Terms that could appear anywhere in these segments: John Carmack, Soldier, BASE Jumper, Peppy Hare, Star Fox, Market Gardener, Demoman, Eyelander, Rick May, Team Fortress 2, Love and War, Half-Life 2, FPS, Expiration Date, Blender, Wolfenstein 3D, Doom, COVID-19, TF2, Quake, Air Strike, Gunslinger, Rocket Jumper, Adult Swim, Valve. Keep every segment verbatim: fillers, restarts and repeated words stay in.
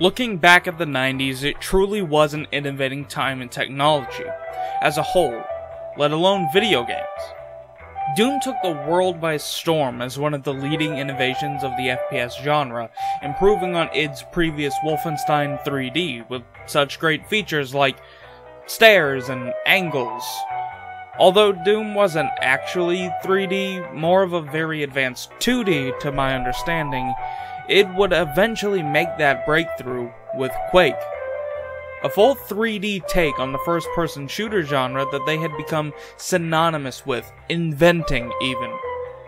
Looking back at the nineties, it truly was an innovating time in technology, as a whole, let alone video games. Doom took the world by storm as one of the leading innovations of the F P S genre, improving on id's previous Wolfenstein three D with such great features like stairs and angles. Although Doom wasn't actually three D, more of a very advanced two D to my understanding, it would eventually make that breakthrough with Quake. A full three D take on the first-person shooter genre that they had become synonymous with, inventing even.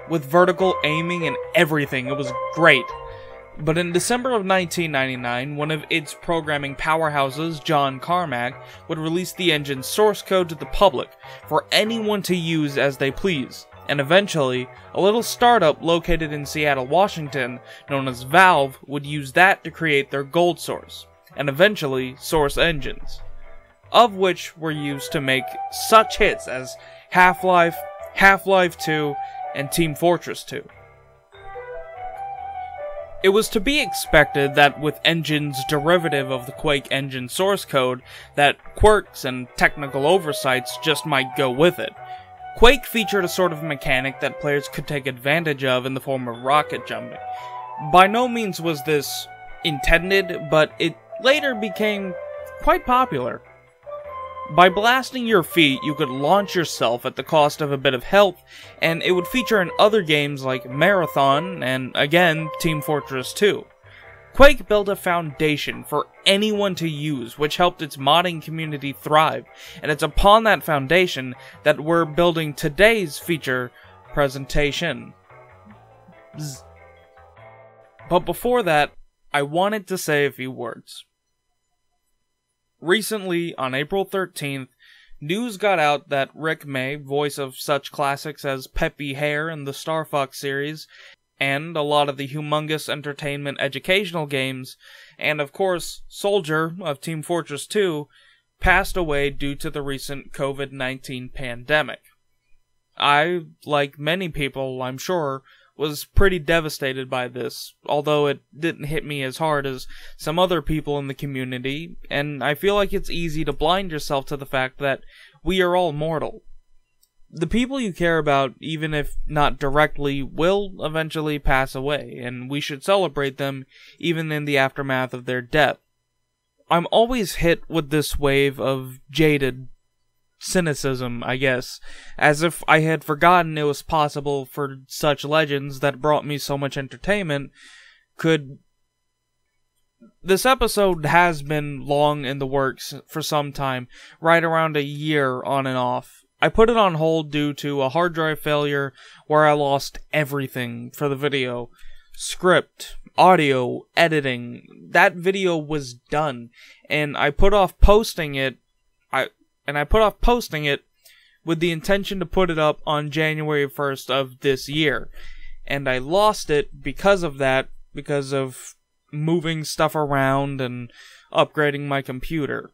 With vertical aiming and everything, it was great. But in December of nineteen ninety-nine, one of id's programming powerhouses, John Carmack, would release the engine's source code to the public, for anyone to use as they please. And eventually, a little startup located in Seattle, Washington, known as Valve, would use that to create their gold source, and eventually source engines, of which were used to make such hits as Half-Life, Half-Life two, and Team Fortress two. It was to be expected that with engines derivative of the Quake engine source code, that quirks and technical oversights just might go with it. Quake featured a sort of mechanic that players could take advantage of in the form of rocket jumping. By no means was this intended, but it later became quite popular. By blasting your feet, you could launch yourself at the cost of a bit of health, and it would feature in other games like Marathon and, again, Team Fortress two. Quake built a foundation for anyone to use, which helped its modding community thrive, and it's upon that foundation that we're building today's feature presentation. Bzz. But before that, I wanted to say a few words. Recently, on April thirteenth, news got out that Rick May, voice of such classics as Peppy Hare in the Star Fox series, and a lot of the humongous entertainment educational games, and of course, Soldier of Team Fortress two, passed away due to the recent COVID nineteen pandemic. I, like many people, I'm sure, was pretty devastated by this, although it didn't hit me as hard as some other people in the community, and I feel like it's easy to blind yourself to the fact that we are all mortal. The people you care about, even if not directly, will eventually pass away, and we should celebrate them even in the aftermath of their death. I'm always hit with this wave of jaded cynicism, I guess, as if I had forgotten it was possible for such legends that brought me so much entertainment could... This episode has been long in the works for some time, right around a year on and off. I put it on hold due to a hard drive failure where I lost everything for the video. Script, audio, editing, that video was done, and I put off posting it, I... and I put off posting it with the intention to put it up on January first of this year. And I lost it because of that, because of moving stuff around and upgrading my computer.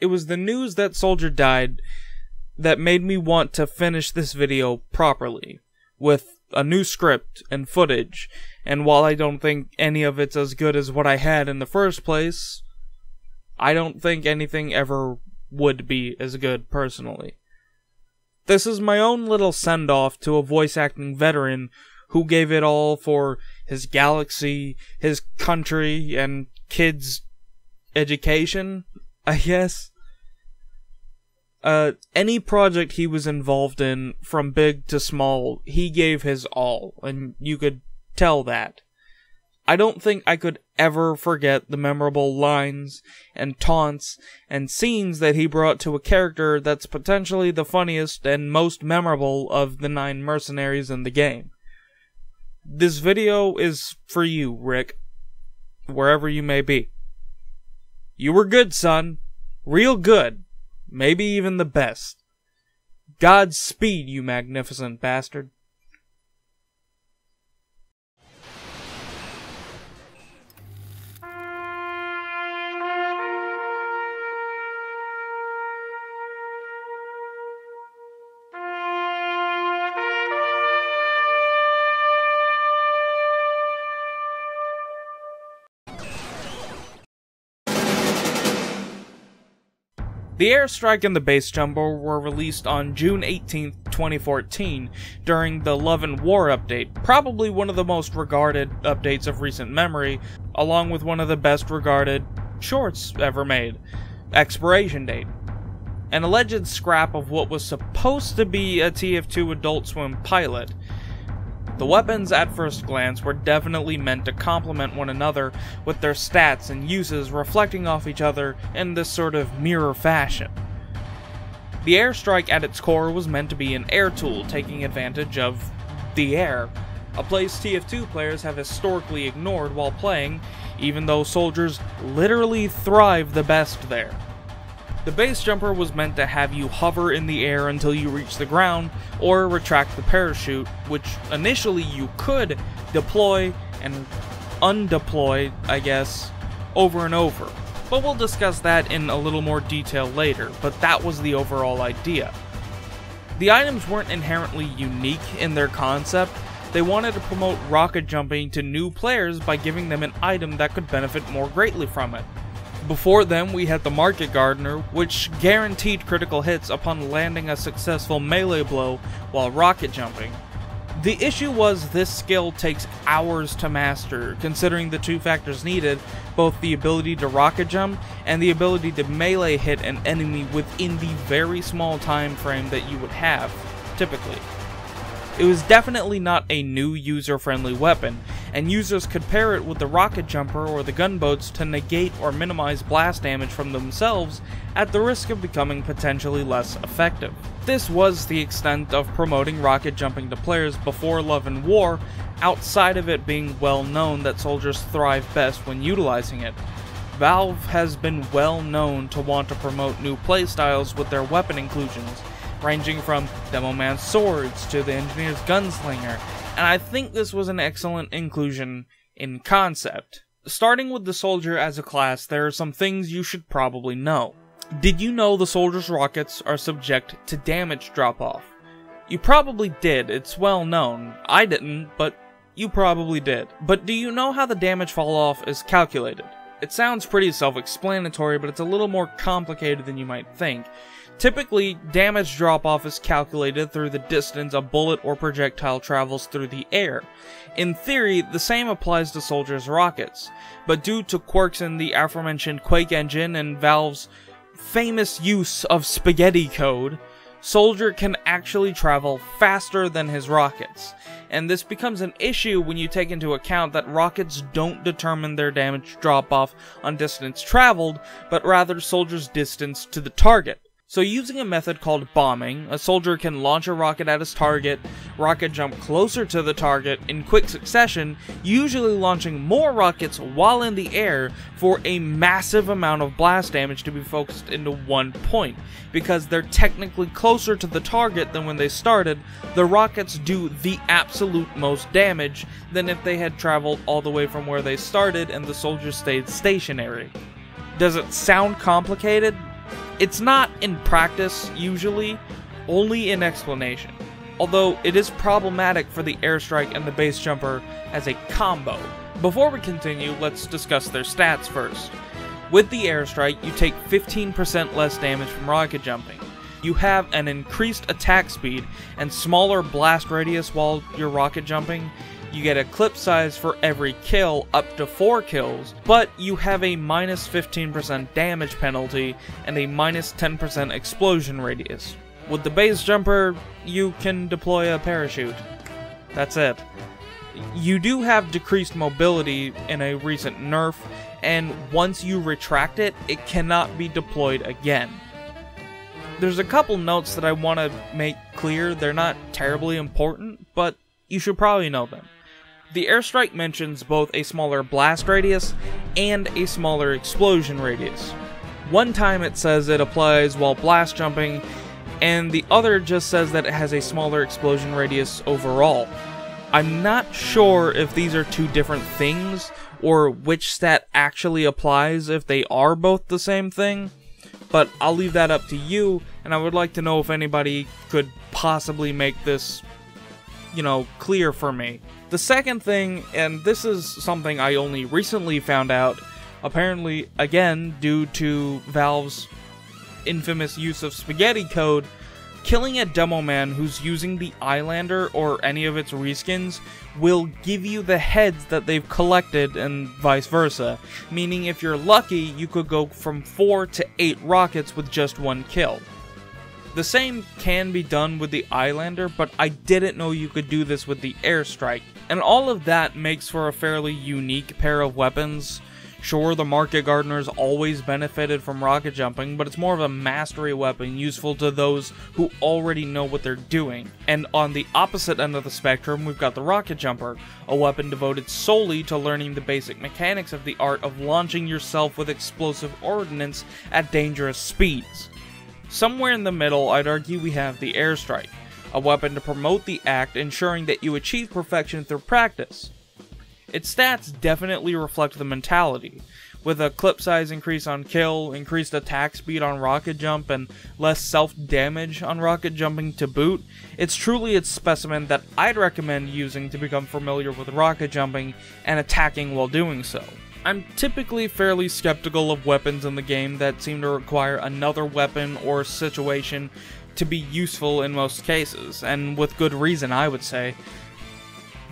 It was the news that Soldier died that made me want to finish this video properly, with a new script and footage. And while I don't think any of it's as good as what I had in the first place, I don't think anything ever would be as good, personally. This is my own little send-off to a voice-acting veteran who gave it all for his galaxy, his country, and kids' education, I guess. Uh, any project he was involved in, from big to small, he gave his all, and you could tell that. I don't think I could ever forget the memorable lines and taunts and scenes that he brought to a character that's potentially the funniest and most memorable of the nine mercenaries in the game. This video is for you, Rick, wherever you may be. You were good, son. Real good. Maybe even the best. Godspeed, you magnificent bastard. The Air Strike and the BASE Jumper were released on June eighteenth, twenty fourteen, during the Love and War update, probably one of the most regarded updates of recent memory, along with one of the best regarded shorts ever made, Expiration Date. An alleged scrap of what was supposed to be a T F two Adult Swim pilot. The weapons, at first glance, were definitely meant to complement one another, with their stats and uses reflecting off each other in this sort of mirror fashion. The Air Strike at its core was meant to be an air tool taking advantage of the air, a place T F two players have historically ignored while playing, even though soldiers literally thrive the best there. The BASE Jumper was meant to have you hover in the air until you reach the ground, or retract the parachute, which initially you could deploy and undeploy, I guess, over and over. But we'll discuss that in a little more detail later, but that was the overall idea. The items weren't inherently unique in their concept. They wanted to promote rocket jumping to new players by giving them an item that could benefit more greatly from it. Before them, we had the Market Gardener, which guaranteed critical hits upon landing a successful melee blow while rocket jumping. The issue was this skill takes hours to master, considering the two factors needed, both the ability to rocket jump and the ability to melee hit an enemy within the very small time frame that you would have, typically. It was definitely not a new user-friendly weapon, and users could pair it with the rocket jumper or the gunboats to negate or minimize blast damage from themselves at the risk of becoming potentially less effective. This was the extent of promoting rocket jumping to players before Love and War, outside of it being well known that soldiers thrive best when utilizing it. Valve has been well known to want to promote new playstyles with their weapon inclusions, ranging from Demoman's swords to the engineer's gunslinger, and I think this was an excellent inclusion in concept. Starting with the soldier as a class, there are some things you should probably know. Did you know the soldier's rockets are subject to damage drop-off? You probably did, it's well known. I didn't, but you probably did. But do you know how the damage fall-off is calculated? It sounds pretty self-explanatory, but it's a little more complicated than you might think. Typically, damage drop-off is calculated through the distance a bullet or projectile travels through the air. In theory, the same applies to soldiers' rockets, but due to quirks in the aforementioned Quake engine and Valve's famous use of spaghetti code, Soldier can actually travel faster than his rockets, and this becomes an issue when you take into account that rockets don't determine their damage drop-off on distance traveled, but rather soldiers' distance to the target. So using a method called bombing, a soldier can launch a rocket at his target, rocket jump closer to the target in quick succession, usually launching more rockets while in the air for a massive amount of blast damage to be focused into one point. Because they're technically closer to the target than when they started, the rockets do the absolute most damage than if they had traveled all the way from where they started and the soldier stayed stationary. Does it sound complicated? It's not in practice, usually, only in explanation, although it is problematic for the Air Strike and the BASE Jumper as a combo. Before we continue, let's discuss their stats first. With the Air Strike, you take fifteen percent less damage from rocket jumping. You have an increased attack speed and smaller blast radius while you're rocket jumping. You get a clip size for every kill, up to four kills, but you have a minus fifteen percent damage penalty and a minus ten percent explosion radius. With the BASE Jumper, you can deploy a parachute. That's it. You do have decreased mobility in a recent nerf, and once you retract it, it cannot be deployed again. There's a couple notes that I want to make clear. They're not terribly important, but you should probably know them. The Air Strike mentions both a smaller blast radius and a smaller explosion radius. One time it says it applies while blast jumping, and the other just says that it has a smaller explosion radius overall. I'm not sure if these are two different things, or which stat actually applies if they are both the same thing, but I'll leave that up to you, and I would like to know if anybody could possibly make this, you know, clear for me. The second thing, and this is something I only recently found out, apparently, again, due to Valve's infamous use of spaghetti code, killing a Demoman who's using the Eyelander or any of its reskins will give you the heads that they've collected and vice versa, meaning if you're lucky you could go from four to eight rockets with just one kill. The same can be done with the Eyelander, but I didn't know you could do this with the Air Strike, and all of that makes for a fairly unique pair of weapons. Sure, the Market Gardener's always benefited from rocket jumping, but it's more of a mastery weapon useful to those who already know what they're doing. And on the opposite end of the spectrum, we've got the Rocket Jumper, a weapon devoted solely to learning the basic mechanics of the art of launching yourself with explosive ordnance at dangerous speeds. Somewhere in the middle, I'd argue we have the Air Strike, a weapon to promote the act, ensuring that you achieve perfection through practice. Its stats definitely reflect the mentality, with a clip size increase on kill, increased attack speed on rocket jump, and less self-damage on rocket jumping to boot. It's truly its specimen that I'd recommend using to become familiar with rocket jumping and attacking while doing so. I'm typically fairly skeptical of weapons in the game that seem to require another weapon or situation to be useful in most cases, and with good reason I would say.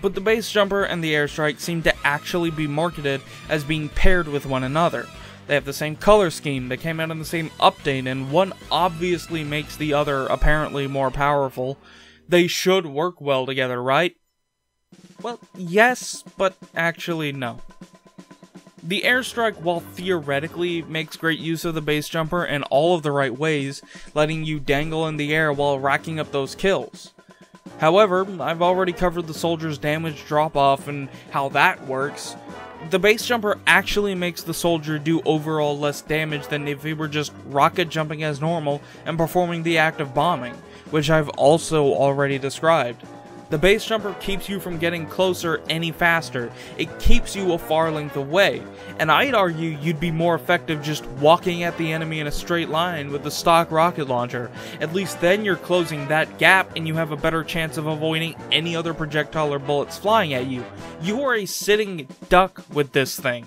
But the Base Jumper and the Air Strike seem to actually be marketed as being paired with one another. They have the same color scheme, they came out in the same update, and one obviously makes the other apparently more powerful. They should work well together, right? Well, yes, but actually no. The Air Strike, while theoretically, makes great use of the Base Jumper in all of the right ways, letting you dangle in the air while racking up those kills. However, I've already covered the Soldier's damage drop-off and how that works. The Base Jumper actually makes the Soldier do overall less damage than if he were just rocket jumping as normal and performing the act of bombing, which I've also already described. The Base Jumper keeps you from getting closer any faster, it keeps you a far length away, and I'd argue you'd be more effective just walking at the enemy in a straight line with the stock rocket launcher. At least then you're closing that gap and you have a better chance of avoiding any other projectile or bullets flying at you. You are a sitting duck with this thing.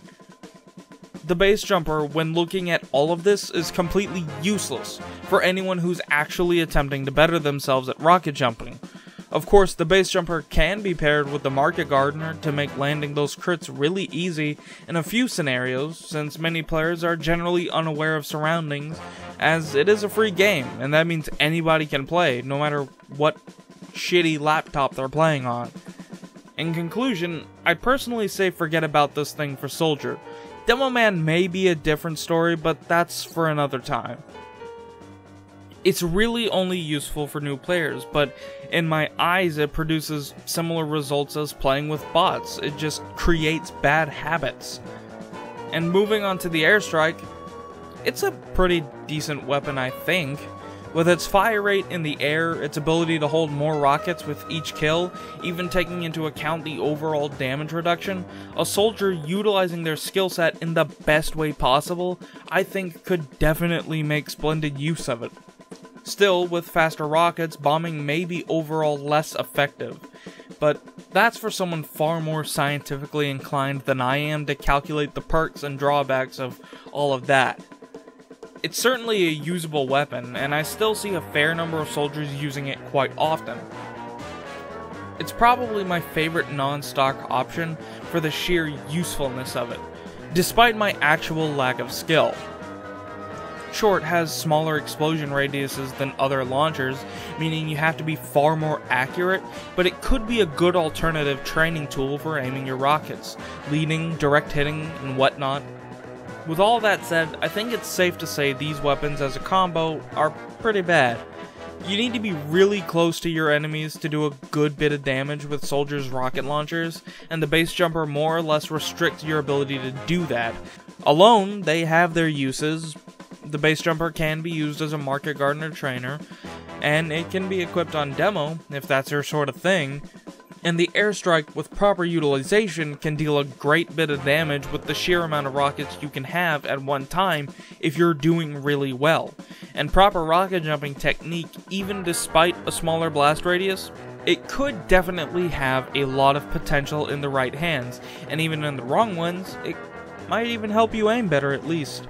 The Base Jumper, when looking at all of this, is completely useless for anyone who's actually attempting to better themselves at rocket jumping. Of course, the Base Jumper can be paired with the Market Gardener to make landing those crits really easy in a few scenarios, since many players are generally unaware of surroundings, as it is a free game, and that means anybody can play, no matter what shitty laptop they're playing on. In conclusion, I personally say forget about this thing for Soldier. Demoman may be a different story, but that's for another time. It's really only useful for new players, but in my eyes it produces similar results as playing with bots, it just creates bad habits. And moving on to the Air Strike, it's a pretty decent weapon I think. With its fire rate in the air, its ability to hold more rockets with each kill, even taking into account the overall damage reduction, a Soldier utilizing their skill set in the best way possible, I think could definitely make splendid use of it. Still, with faster rockets, bombing may be overall less effective, but that's for someone far more scientifically inclined than I am to calculate the perks and drawbacks of all of that. It's certainly a usable weapon, and I still see a fair number of soldiers using it quite often. It's probably my favorite non-stock option for the sheer usefulness of it, despite my actual lack of skill. Sure, it has smaller explosion radiuses than other launchers, meaning you have to be far more accurate, but it could be a good alternative training tool for aiming your rockets, leading, direct hitting, and whatnot. With all that said, I think it's safe to say these weapons as a combo are pretty bad. You need to be really close to your enemies to do a good bit of damage with Soldier's rocket launchers, and the Base Jumper more or less restricts your ability to do that. Alone, they have their uses. The Base Jumper can be used as a Market Gardener trainer, and it can be equipped on demo, if that's your sort of thing, and the Air Strike, with proper utilization, can deal a great bit of damage with the sheer amount of rockets you can have at one time if you're doing really well. And proper rocket jumping technique, even despite a smaller blast radius, it could definitely have a lot of potential in the right hands, and even in the wrong ones, it might even help you aim better at least.